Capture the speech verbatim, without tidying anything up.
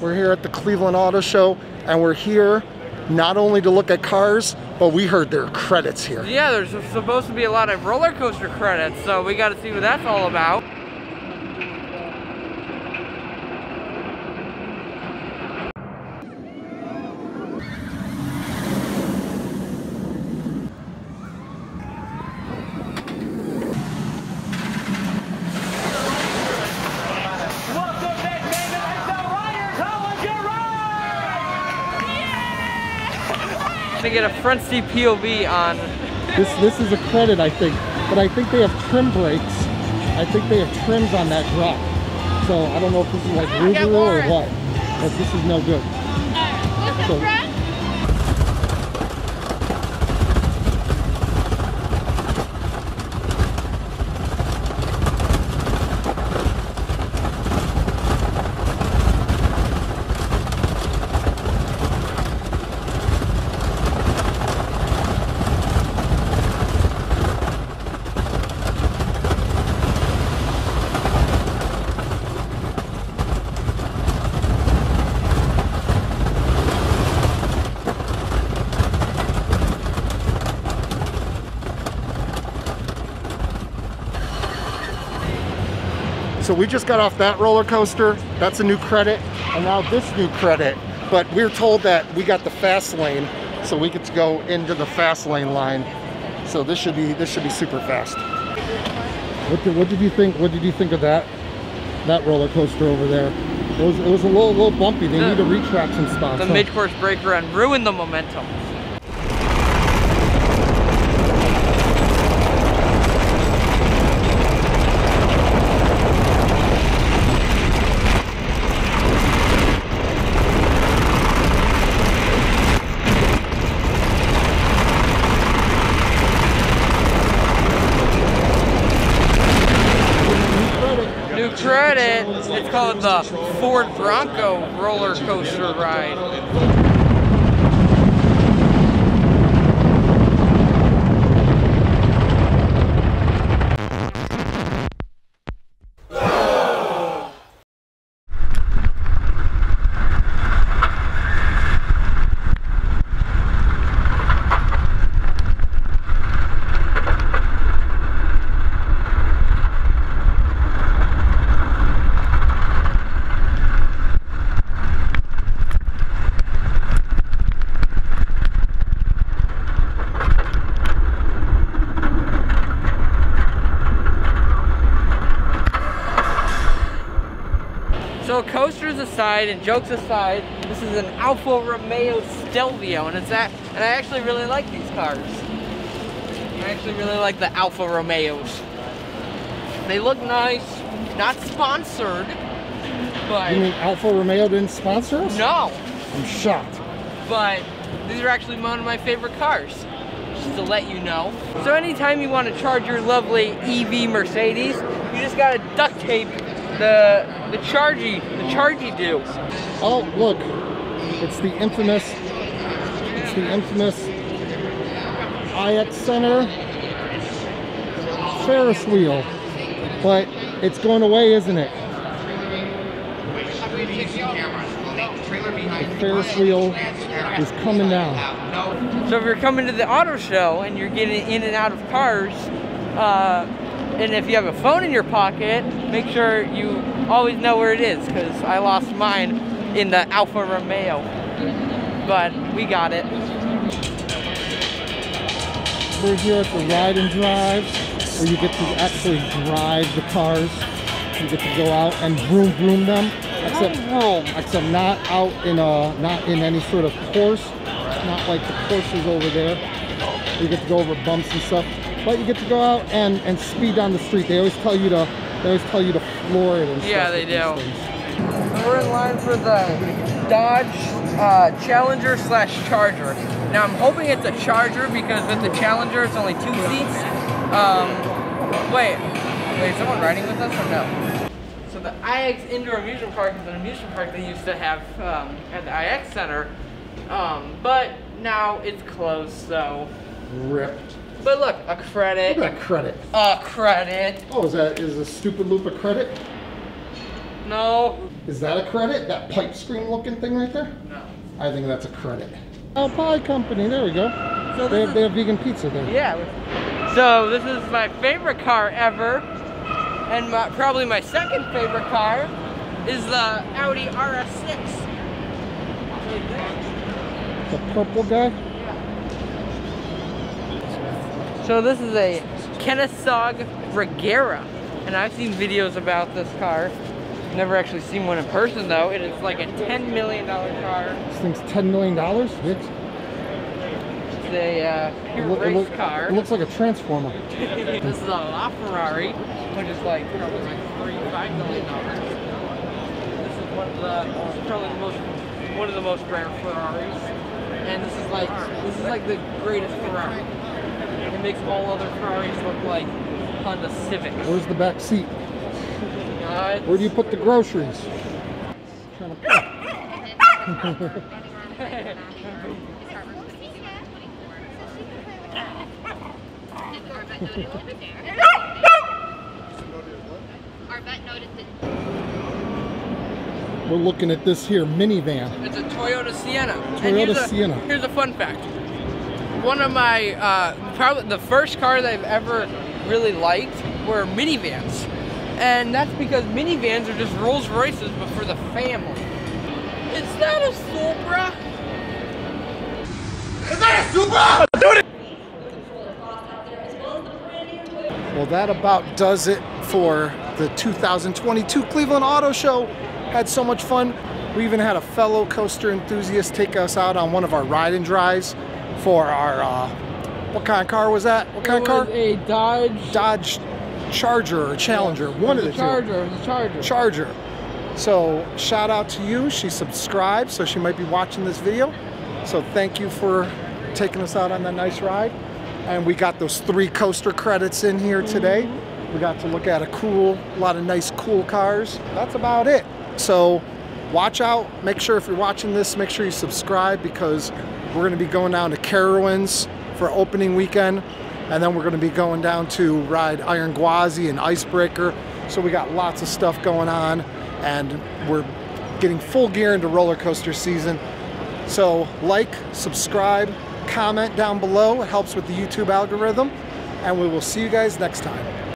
We're here at the Cleveland Auto Show, and we're here not only to look at cars, but we heard there are credits here. Yeah, there's supposed to be a lot of roller coaster credits, so we got to see what that's all about. To get a front seat P O V on. This this is a credit, I think, but I think they have trim brakes. I think they have trims on that drop. So I don't know if this is like Rubio or what, but this is no good. Uh, what's so, the So we just got off that roller coaster. That's a new credit, and now this new credit. But we're told that we got the fast lane, so we get to go into the fast lane line. So this should be this should be super fast. What did, what did you think? What did you think of that that roller coaster over there? It was it was a little little bumpy. They the, need a retraction stop. The huh? mid-course brake run ruined the momentum. Credit, it's called the Ford Bronco roller coaster ride. So coasters aside and jokes aside, this is an Alfa Romeo Stelvio, and it's that. And I actually really like these cars. I actually really like the Alfa Romeos. They look nice. Not sponsored, but you mean Alfa Romeo didn't sponsor us? No. I'm shocked. But these are actually one of my favorite cars. Just to let you know. So anytime you want to charge your lovely E V Mercedes, you just gotta duct tape the the chargy the chargy do. Oh look, it's the infamous it's the infamous I X Center Ferris wheel, but it's going away, isn't it? The Ferris wheel is coming down. So if you're coming to the auto show and you're getting in and out of cars, uh, and if you have a phone in your pocket, make sure you always know where it is, because I lost mine in the Alfa Romeo, but we got it. We're here at the ride and drive, where you get to actually drive the cars. You get to go out and vroom vroom them, except, except not out in a, not in any sort of course, not like the courses over there. You get to go over bumps and stuff. But you get to go out and, and speed down the street. They always tell you to they always tell you to floor it and stuff. Yeah, they do. And we're in line for the Dodge uh, Challenger slash Charger. Now I'm hoping it's a Charger, because with the Challenger it's only two seats. Um, wait, wait, is someone riding with us or no? So the I X Indoor Amusement Park is an amusement park they used to have um, at the I X Center, um, but now it's closed. So ripped. But look, a credit. Look at that credit. A credit. Oh, is that is a stupid loop a credit? No. Is that a credit? That pipe screen looking thing right there? No. I think that's a credit. Al Pie Company, there we go. So they, have, they have vegan pizza there. Yeah. So this is my favorite car ever, and my, probably my second favorite car is the Audi R S six. The purple guy? Yeah. So this is a Koenigsegg Regera, and I've seen videos about this car. Never actually seen one in person though. It is like a ten million dollar car. This thing's ten million dollars? Vic? It's a uh, pure it look, race it look, car. It looks like a transformer. This is a La Ferrari, which is like probably like three, five million dollars. This is one of the, probably the most one of the most rare Ferraris, and this is like this is like the greatest Ferrari. It makes all other Ferraris look like Honda Civics. Where's the back seat? Uh, Where do you put the groceries? Trying to... Our vet noticed it. We're looking at this here minivan. It's a Toyota Sienna. Toyota and here's a, Sienna. Here's a fun fact. One of my, uh, probably the first car that I've ever really liked were minivans. And that's because minivans are just Rolls Royces, but for the family. Is that a Supra? Is that a Supra? Dude! Well, that about does it for the two thousand twenty-two Cleveland Auto Show. Had so much fun. We even had a fellow coaster enthusiast take us out on one of our ride and drives for our, uh, what kind of car was that? What kind it of car? A Dodge. Dodge Charger or Challenger, yeah, one of the Charger, two. Charger, Charger. Charger. So shout out to you. She subscribed, so she might be watching this video. So thank you for taking us out on that nice ride. And we got those three coaster credits in here today. Mm-hmm. We got to look at a cool, a lot of nice cool cars. That's about it. So watch out, make sure if you're watching this, make sure you subscribe, because we're going to be going down to Carowinds for opening weekend, and then we're going to be going down to ride Iron Gwazi and Icebreaker. So we got lots of stuff going on, and we're getting full gear into roller coaster season. So like, subscribe, comment down below. It helps with the YouTube algorithm, and we will see you guys next time.